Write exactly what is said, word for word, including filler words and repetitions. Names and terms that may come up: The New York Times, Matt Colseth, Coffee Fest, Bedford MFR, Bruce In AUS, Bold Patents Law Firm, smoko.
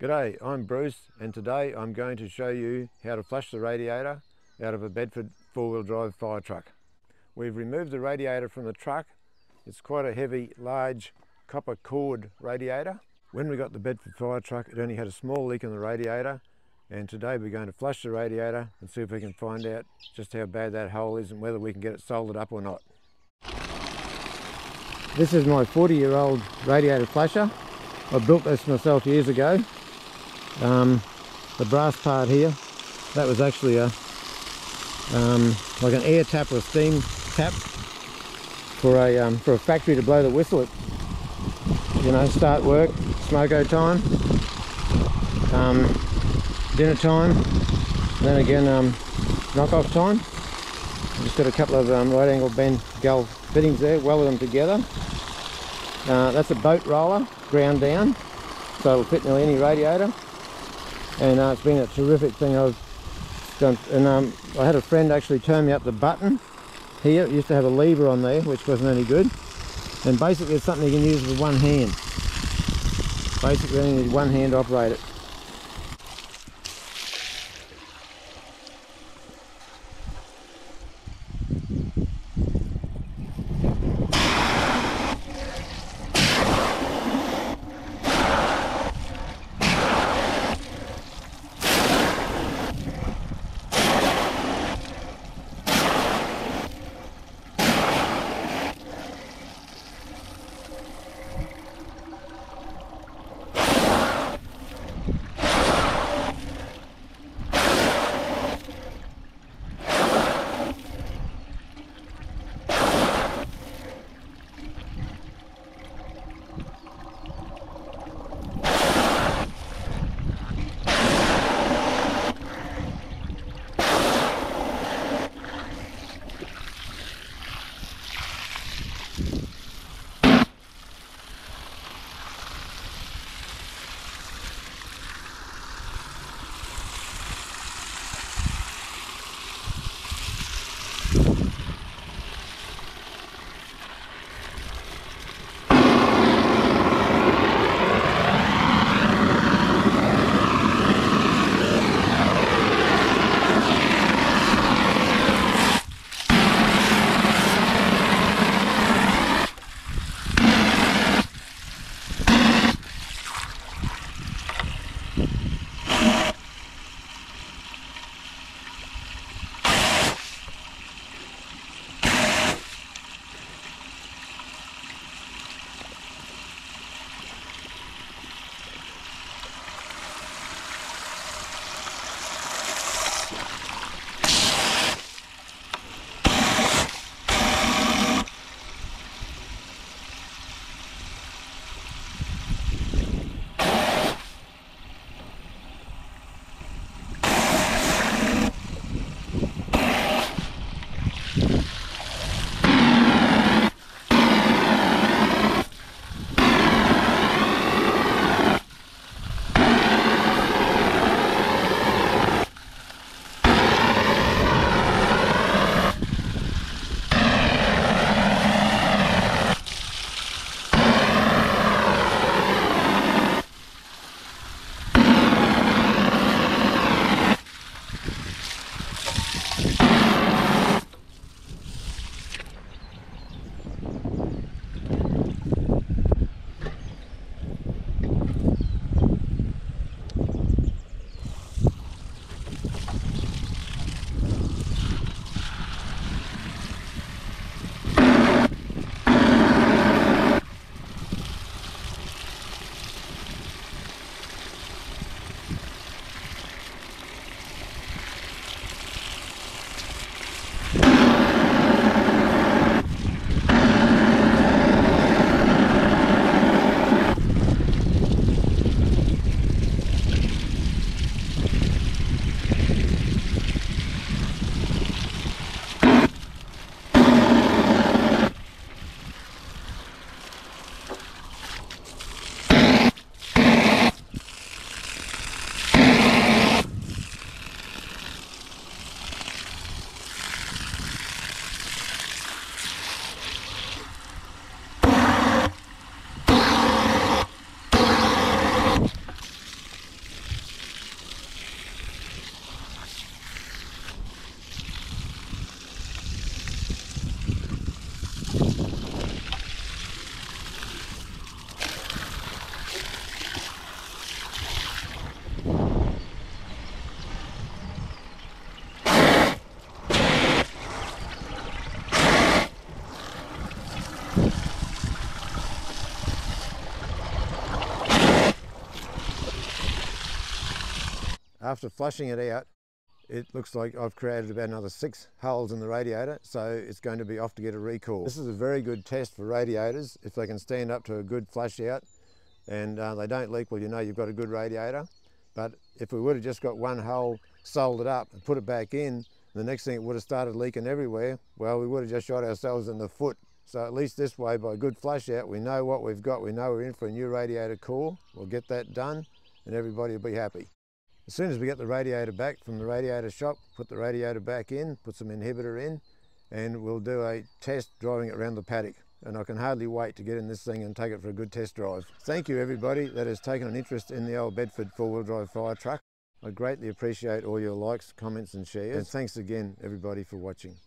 G'day, I'm Bruce, and today I'm going to show you how to flush the radiator out of a Bedford four-wheel drive fire truck. We've removed the radiator from the truck. It's quite a heavy, large copper cord radiator. When we got the Bedford fire truck, it only had a small leak in the radiator, and today we're going to flush the radiator and see if we can find out just how bad that hole is and whether we can get it soldered up or not. This is my forty year old radiator flusher. I built this myself years ago. Um, the brass part here, that was actually a um, like an air tap or steam tap for a um, for a factory to blow the whistle at, you know, start work, smoko time, um, dinner time, and then again um, knock off time. I've just got a couple of um, right angle bend gull fittings there, welded them together. Uh, that's a boat roller, ground down, so it'll fit nearly any radiator. And uh, it's been a terrific thing I've done. And um, I had a friend actually turn me up the button here. It used to have a lever on there, which wasn't any good. And basically it's something you can use with one hand. Basically you need one hand to operate it. After flushing it out, it looks like I've created about another six holes in the radiator, so it's going to be off to get a recall. This is a very good test for radiators. If they can stand up to a good flush out and uh, they don't leak, well, you know you've got a good radiator. But if we would have just got one hole soldered up and put it back in, the next thing it would have started leaking everywhere, well, we would have just shot ourselves in the foot. So at least this way, by a good flush out, we know what we've got. We know we're in for a new radiator core. We'll get that done and everybody will be happy. As soon as we get the radiator back from the radiator shop, put the radiator back in, put some inhibitor in, and we'll do a test driving it around the paddock. And I can hardly wait to get in this thing and take it for a good test drive. Thank you everybody that has taken an interest in the old Bedford four-wheel drive fire truck. I greatly appreciate all your likes, comments and shares. And thanks again everybody for watching.